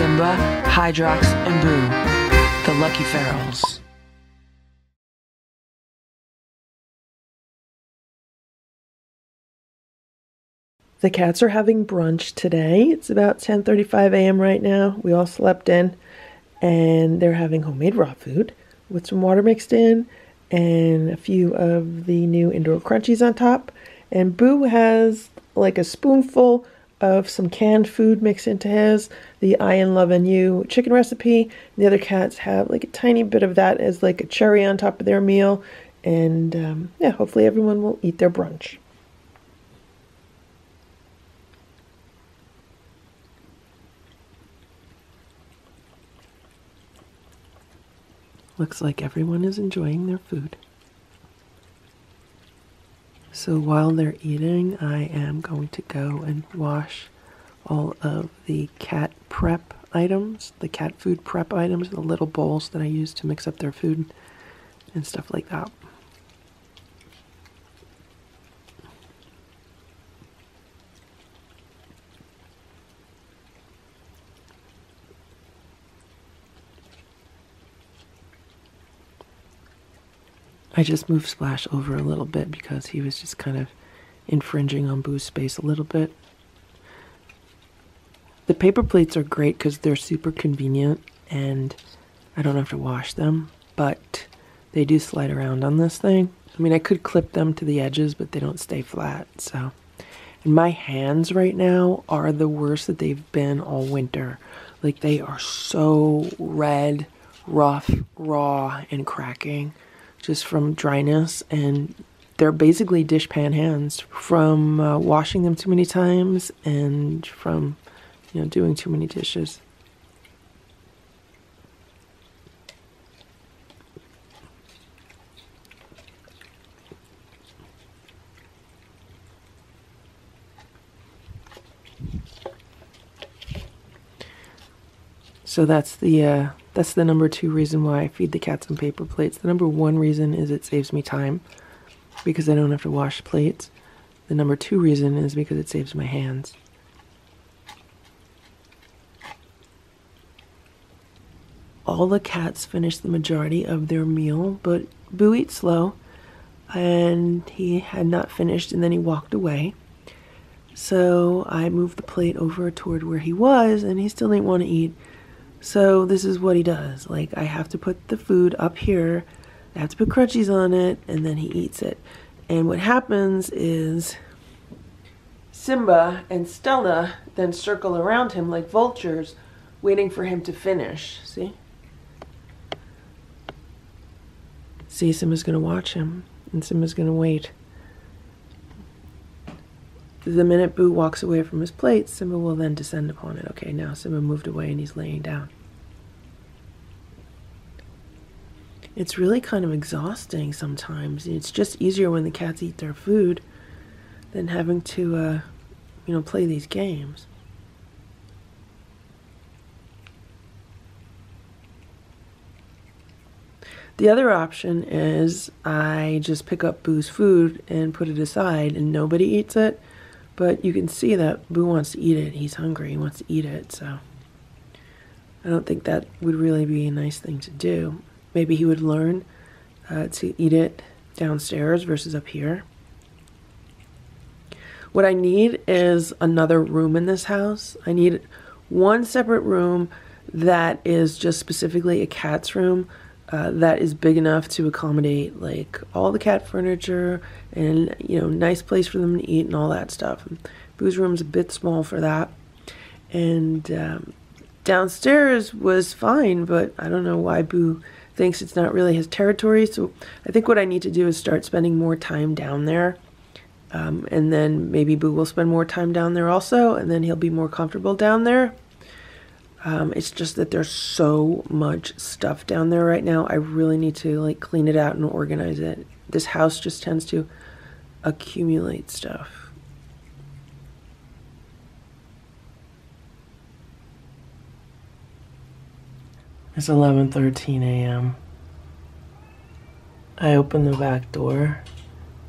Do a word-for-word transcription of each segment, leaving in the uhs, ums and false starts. Simba, Hydrox, and Boo, the Lucky Ferals. The cats are having brunch today. It's about ten thirty-five a m right now. We all slept in, and they're having homemade raw food with some water mixed in and a few of the new indoor crunchies on top. And Boo has like a spoonful of some canned food mixed into his, the I in Love and You chicken recipe. The other cats have like a tiny bit of that as like a cherry on top of their meal. And um, yeah, hopefully everyone will eat their brunch. Looks like everyone is enjoying their food. So while they're eating, I am going to go and wash all of the cat prep items, the cat food prep items, the little bowls that I use to mix up their food and stuff like that. I just moved Splash over a little bit because he was just kind of infringing on Boo's space a little bit. The paper plates are great because they're super convenient and I don't have to wash them, but they do slide around on this thing. I mean, I could clip them to the edges, but they don't stay flat, so. And my hands right now are the worst that they've been all winter. Like, they are so red, rough, raw, and cracking, just from dryness, and they're basically dishpan hands from uh, washing them too many times and from, you know, doing too many dishes. So that's the uh, That's the number two reason why I feed the cats on paper plates. The number one reason is it saves me time because I don't have to wash plates. The number two reason is because it saves my hands. All the cats finished the majority of their meal, but Boo eats slow and he had not finished and then he walked away. So I moved the plate over toward where he was and he still didn't want to eat. So this is what he does. Like, I have to put the food up here, I have to put crunchies on it, and then he eats it. And what happens is Simba and Stella then circle around him like vultures, waiting for him to finish. See? See, Simba's gonna watch him, and Simba's gonna wait. The minute Boo walks away from his plate, Simba will then descend upon it. Okay, now Simba moved away and he's laying down. It's really kind of exhausting sometimes. It's just easier when the cats eat their food than having to, uh, you know, play these games. The other option is I just pick up Boo's food and put it aside and nobody eats it. But you can see that Boo wants to eat it. He's hungry. He wants to eat it. So I don't think that would really be a nice thing to do. Maybe he would learn uh, to eat it downstairs versus up here. What I need is another room in this house. I need one separate room that is just specifically a cat's room. Uh, that is big enough to accommodate like all the cat furniture and, you know, nice place for them to eat and all that stuff. And Boo's room's a bit small for that. And um, downstairs was fine, but I don't know why Boo thinks it's not really his territory. So I think what I need to do is start spending more time down there. Um, and then maybe Boo will spend more time down there also, and then he'll be more comfortable down there. Um, it's just that there's so much stuff down there right now. I really need to like clean it out and organize it. This house just tends to accumulate stuff. It's eleven thirteen a m I open the back door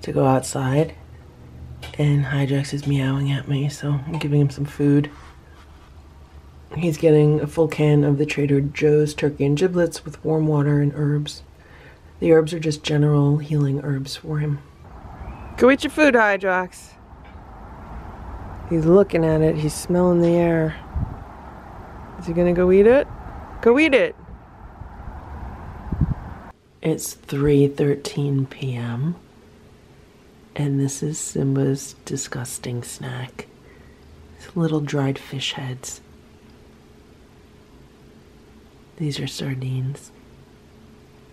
to go outside and Hydrox is meowing at me, so I'm giving him some food. He's getting a full can of the Trader Joe's turkey and giblets with warm water and herbs. The herbs are just general healing herbs for him. Go eat your food, Hydrox. He's looking at it. He's smelling the air. Is he gonna go eat it? Go eat it! It's three thirteen p m and this is Simba's disgusting snack. It's little dried fish heads. These are sardines.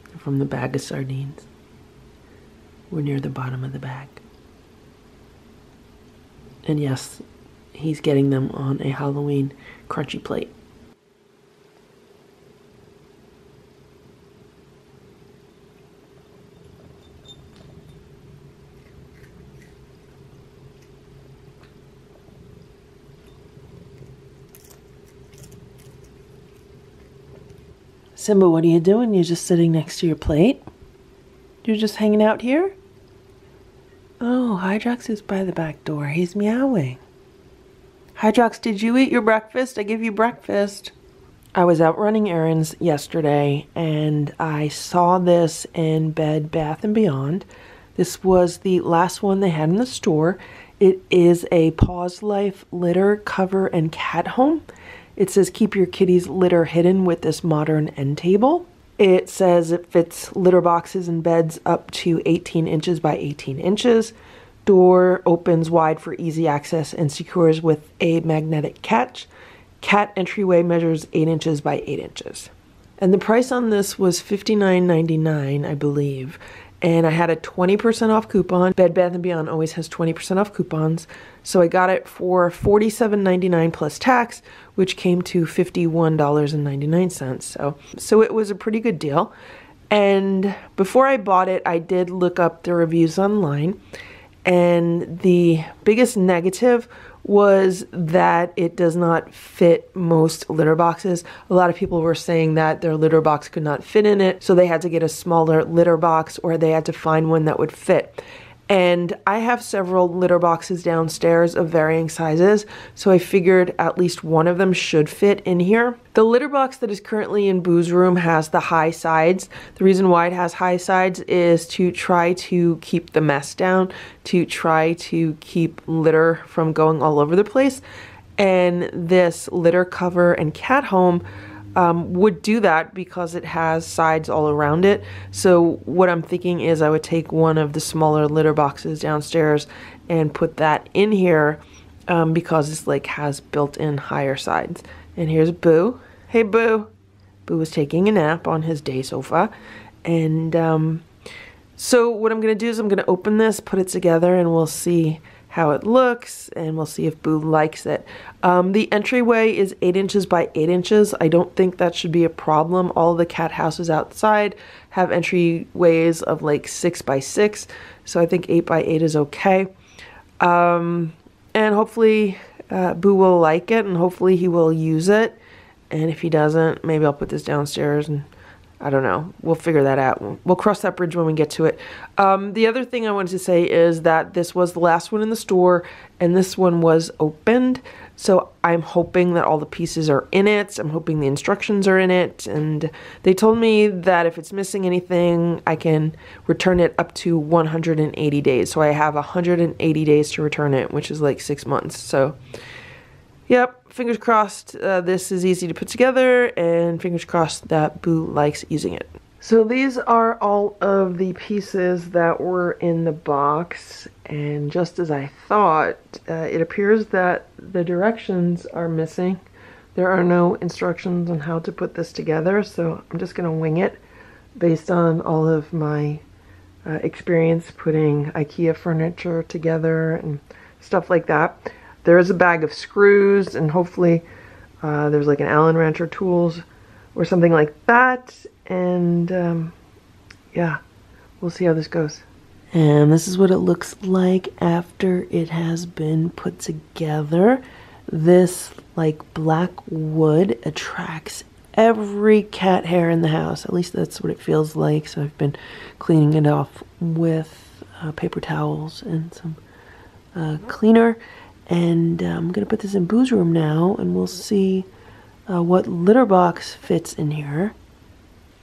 They're from the bag of sardines. We're near the bottom of the bag. And yes, he's getting them on a Halloween crunchy plate. Simba, what are you doing? You're just sitting next to your plate? You're just hanging out here? Oh, Hydrox is by the back door. He's meowing. Hydrox, did you eat your breakfast? I give you breakfast. I was out running errands yesterday and I saw this in Bed Bath and Beyond. This was the last one they had in the store. It is a Paws Life litter cover and cat home. It says keep your kitty's litter hidden with this modern end table. It says it fits litter boxes and beds up to eighteen inches by eighteen inches. Door opens wide for easy access and secures with a magnetic catch. Cat entryway measures eight inches by eight inches. And the price on this was fifty-nine ninety-nine, I believe. And I had a twenty percent off coupon. Bed Bath and Beyond always has twenty percent off coupons. So I got it for forty-seven ninety-nine plus tax, which came to fifty-one ninety-nine. So, so it was a pretty good deal. And before I bought it, I did look up the reviews online. And the biggest negative was that it does not fit most litter boxes. A lot of people were saying that their litter box could not fit in it, so they had to get a smaller litter box or they had to find one that would fit. And I have several litter boxes downstairs of varying sizes, so I figured at least one of them should fit in here. The litter box that is currently in Boo's room has the high sides. The reason why it has high sides is to try to keep the mess down, to try to keep litter from going all over the place. And this litter cover and cat home Um, would do that because it has sides all around it. So what I'm thinking is I would take one of the smaller litter boxes downstairs and put that in here um, because this like has built-in higher sides. And here's Boo. Hey Boo. Boo was taking a nap on his day sofa. And um, so what I'm gonna do is I'm gonna open this, put it together, and we'll see how it looks, and we'll see if Boo likes it. Um, the entryway is eight inches by eight inches. I don't think that should be a problem. All the cat houses outside have entryways of like six by six, so I think eight by eight is okay. Um, and hopefully uh, Boo will like it, and hopefully he will use it. And if he doesn't, maybe I'll put this downstairs and I don't know. We'll figure that out. We'll cross that bridge when we get to it. Um, the other thing I wanted to say is that this was the last one in the store and this one was opened. So I'm hoping that all the pieces are in it. I'm hoping the instructions are in it. And they told me that if it's missing anything, I can return it up to one hundred eighty days. So I have one hundred eighty days to return it, which is like six months. So yep, fingers crossed uh, this is easy to put together, and fingers crossed that Boo likes using it. So these are all of the pieces that were in the box, and just as I thought, uh, it appears that the directions are missing. There are no instructions on how to put this together, so I'm just going to wing it based on all of my uh, experience putting IKEA furniture together and stuff like that. There is a bag of screws, and hopefully uh, there's like an Allen wrench or tools or something like that. And um, yeah, we'll see how this goes. And this is what it looks like after it has been put together. This like black wood attracts every cat hair in the house. At least that's what it feels like. So I've been cleaning it off with uh, paper towels and some uh, cleaner. And uh, I'm going to put this in Boo's room now, and we'll see uh, what litter box fits in here.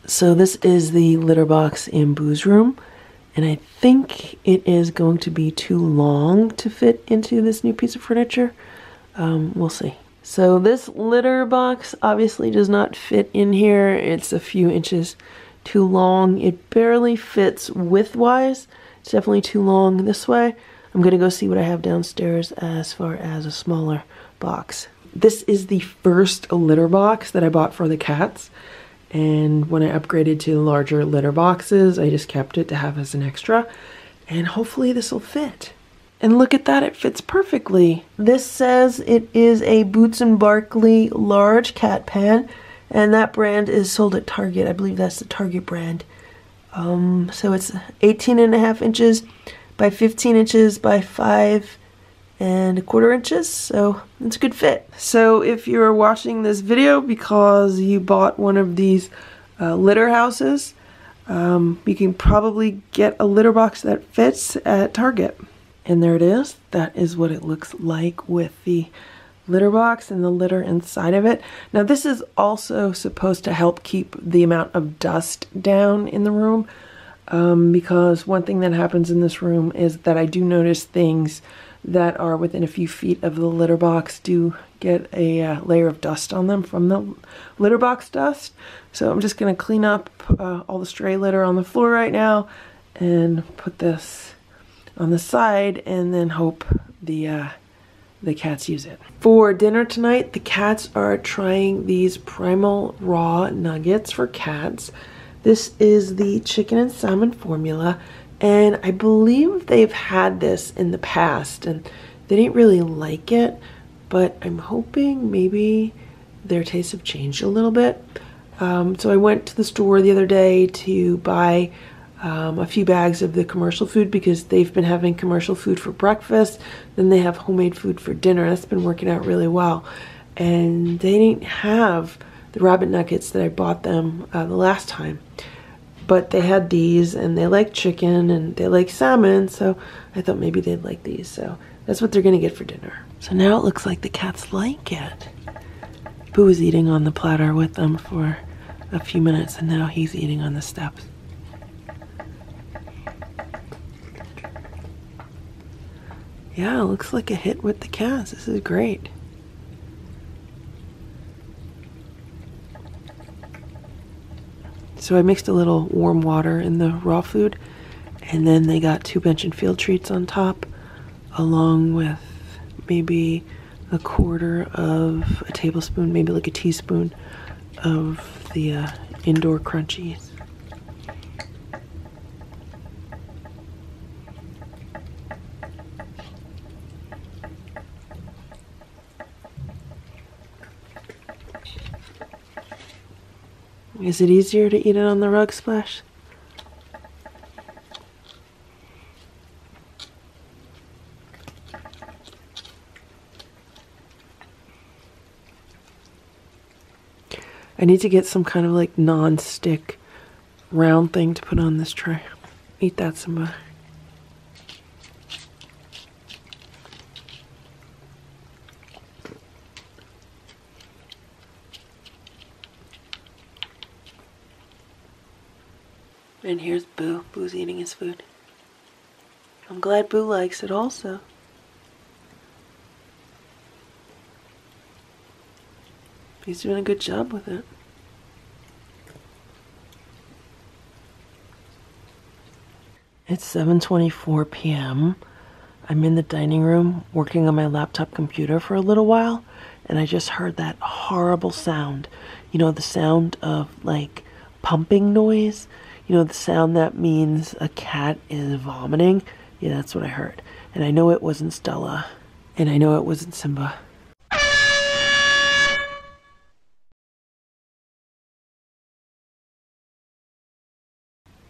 So this is the litter box in Boo's room, and I think it is going to be too long to fit into this new piece of furniture. Um, we'll see. So this litter box obviously does not fit in here. It's a few inches too long. It barely fits width-wise. It's definitely too long this way. I'm gonna go see what I have downstairs as far as a smaller box. This is the first litter box that I bought for the cats. And when I upgraded to larger litter boxes, I just kept it to have as an extra. And hopefully this will fit. And look at that, it fits perfectly. This says it is a Boots and Barkley large cat pan. And that brand is sold at Target. I believe that's the Target brand. Um, so it's eighteen and a half inches by fifteen inches by five and a quarter inches, so it's a good fit. So if you're watching this video because you bought one of these uh, litter houses, um, you can probably get a litter box that fits at Target. And there it is. That is what it looks like with the litter box and the litter inside of it. Now this is also supposed to help keep the amount of dust down in the room, um, because one thing that happens in this room is that I do notice things that are within a few feet of the litter box do get a uh, layer of dust on them from the litter box dust. So I'm just going to clean up uh, all the stray litter on the floor right now and put this on the side, and then hope the uh, the cats use it. For dinner tonight, the cats are trying these Primal Raw Nuggets for cats. This is the chicken and salmon formula, and I believe they've had this in the past and they didn't really like it, but I'm hoping maybe their tastes have changed a little bit. Um, so I went to the store the other day to buy Um, a few bags of the commercial food, because they've been having commercial food for breakfast, then they have homemade food for dinner. That's been working out really well. And they didn't have the rabbit nuggets that I bought them uh, the last time, but they had these, and they like chicken and they like salmon, so I thought maybe they'd like these. So that's what they're gonna get for dinner. So now it looks like the cats like it. Boo was eating on the platter with them for a few minutes, and now he's eating on the steps. Yeah, looks like a hit with the cats. This is great. So I mixed a little warm water in the raw food, and then they got two Bench and Field treats on top, along with maybe a quarter of a tablespoon, maybe like a teaspoon of the uh, indoor crunchies. Is it easier to eat it on the rug, Splash? I need to get some kind of like non-stick round thing to put on this tray. Eat that, Simba. And here's Boo. Boo's eating his food. I'm glad Boo likes it also. He's doing a good job with it. It's seven twenty-four p m I'm in the dining room working on my laptop computer for a little while, and I just heard that horrible sound. You know, the sound of like pumping noise. You know, the sound that means a cat is vomiting. Yeah, that's what I heard. And I know it wasn't Stella. And I know it wasn't Simba.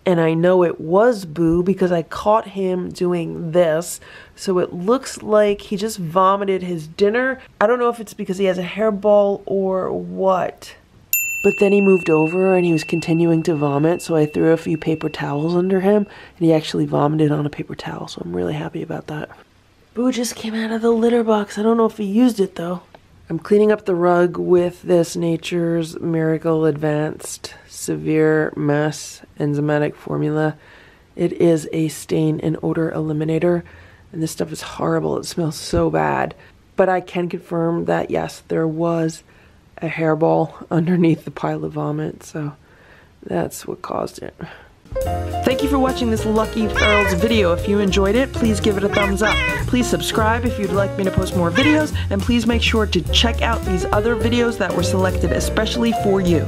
And I know it was Boo, because I caught him doing this. So it looks like he just vomited his dinner. I don't know if it's because he has a hairball or what. But then he moved over and he was continuing to vomit, so I threw a few paper towels under him, and he actually vomited on a paper towel, so I'm really happy about that. Boo just came out of the litter box. I don't know if he used it, though. I'm cleaning up the rug with this Nature's Miracle Advanced Severe Mess Enzymatic Formula. It is a stain and odor eliminator, and this stuff is horrible. It smells so bad. But I can confirm that, yes, there was a hairball underneath the pile of vomit, so that's what caused it. Thank you for watching this Lucky Ferals video. If you enjoyed it, please give it a thumbs up. Please subscribe if you'd like me to post more videos, and please make sure to check out these other videos that were selected especially for you.